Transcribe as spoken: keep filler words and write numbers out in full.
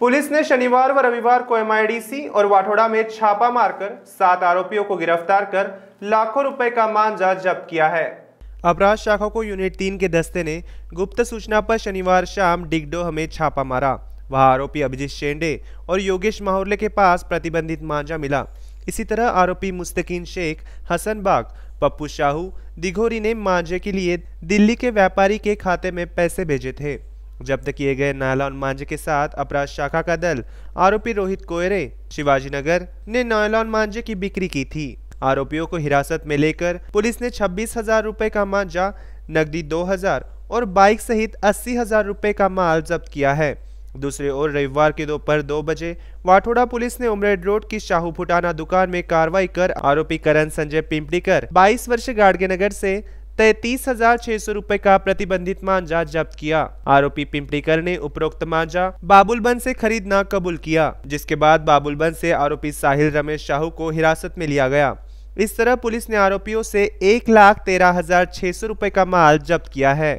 Police ने शनिवार व रविवार को एमआईडीसी और वाठोड़ा में छापा मारकर सात आरोपियों को गिरफ्तार कर लाखों रुपए का मांजा जब्त किया है। अपराध शाखा को यूनिट तीन के दस्ते ने गुप्त सूचना पर शनिवार शाम डिगडो हमें छापा मारा। वहां आरोपी अभिजीत शेंडे और योगेश माहौल के पास प्रतिबंधित मांजा मिला। इसी तरह आरोपी मुस्तकीन शेख, हसन पप्पू शाहू, दिघोरी ने मांजे के लिए दिल्ली के व्यापारी के खाते में पैसे भेजे थे। जब्त किए गए नायलॉन मांजे के साथ अपराध शाखा का दल आरोपी रोहित कोयरे, शिवाजीनगर ने नायलॉन मांजे की बिक्री की थी। आरोपियों को हिरासत में लेकर पुलिस ने छब्बीस हजार रुपए का मांजा, नकदी दो हजार और बाइक सहित अस्सी हजार रुपए का माल जब्त किया है। दूसरे ओर रविवार के दोपहर दो बजे वाठोड़ा पुलिस ने उमरेड रोड की शाहू फुटाना दुकान में कार्रवाई कर आरोपी करण संजय पिंपड़ी कर बाईस वर्षीय गाडगेनगर से तैतीस हजार छह सौ रूपए का प्रतिबंधित मांजा जब्त किया। आरोपी पिंपरीकर ने उपरोक्त मांजा बाबुल बन से खरीदना कबूल किया, जिसके बाद बाबुल बन से आरोपी साहिल रमेश शाहू को हिरासत में लिया गया। इस तरह पुलिस ने आरोपियों से एक लाख तेरह हजार छह सौ रूपए का माल जब्त किया है।